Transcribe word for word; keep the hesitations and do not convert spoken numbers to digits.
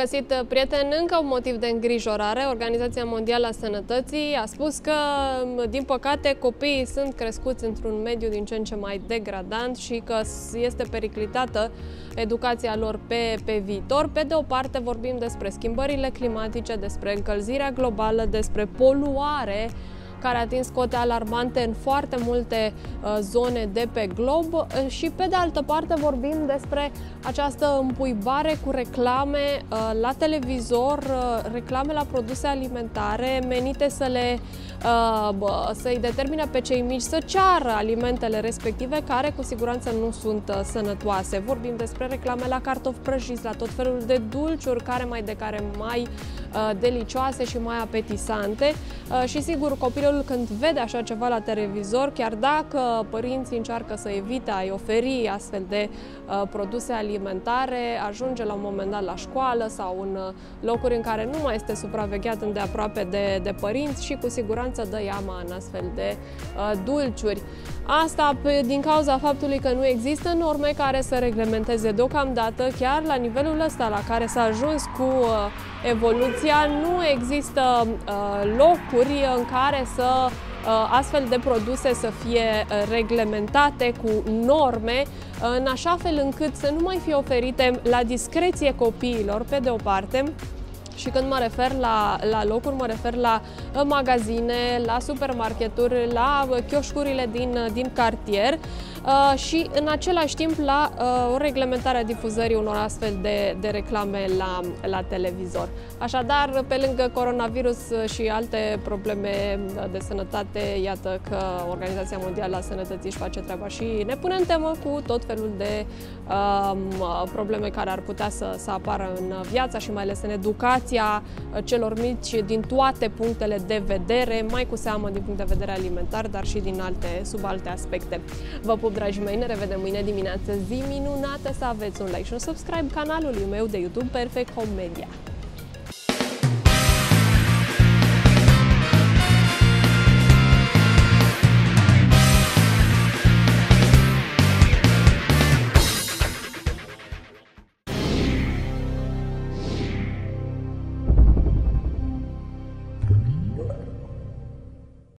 găsit, prieteni! Încă un motiv de îngrijorare. Organizația Mondială a Sănătății a spus că, din păcate, copiii sunt crescuți într-un mediu din ce în ce mai degradant și că este periclitată educația lor pe, pe viitor. Pe de o parte, vorbim despre schimbările climatice, despre încălzirea globală, despre poluare, care a atins cote alarmante în foarte multe zone de pe glob, și pe de altă parte vorbim despre această împuibare cu reclame la televizor, reclame la produse alimentare menite să le să-i determine pe cei mici să ceară alimentele respective, care cu siguranță nu sunt sănătoase. Vorbim despre reclame la cartofi prăjiți, la tot felul de dulciuri care mai de care mai delicioase și mai apetisante, și sigur copilul când vede așa ceva la televizor, chiar dacă părinții încearcă să evite a-i oferi astfel de produse alimentare, ajunge la un moment dat la școală sau în locuri în care nu mai este supravegheat îndeaproape de, de părinți și cu siguranță dă iama în astfel de uh, dulciuri. Asta pe, din cauza faptului că nu există norme care să reglementeze deocamdată, chiar la nivelul ăsta la care s-a ajuns cu uh, evoluția, nu există uh, locuri în care să uh, astfel de produse să fie reglementate cu norme, uh, în așa fel încât să nu mai fie oferite la discreție copiilor, pe de o parte. Și când mă refer la, la locuri, mă refer la magazine, la supermarketuri, la chioșcurile din, din cartier și în același timp la o reglementare a difuzării unor astfel de, de reclame la, la televizor. Așadar, pe lângă coronavirus și alte probleme de sănătate, iată că Organizația Mondială a Sănătății își face treaba și ne pune în temă cu tot felul de um, probleme care ar putea să, să apară în viața și mai ales în educație celor mici din toate punctele de vedere, mai cu seamă din punct de vedere alimentar, dar și din alte, sub alte aspecte. Vă pup, dragii mei, ne revedem mâine dimineață. Zi minunată, să aveți un like și un subscribe canalului meu de YouTube Perfect Home Media.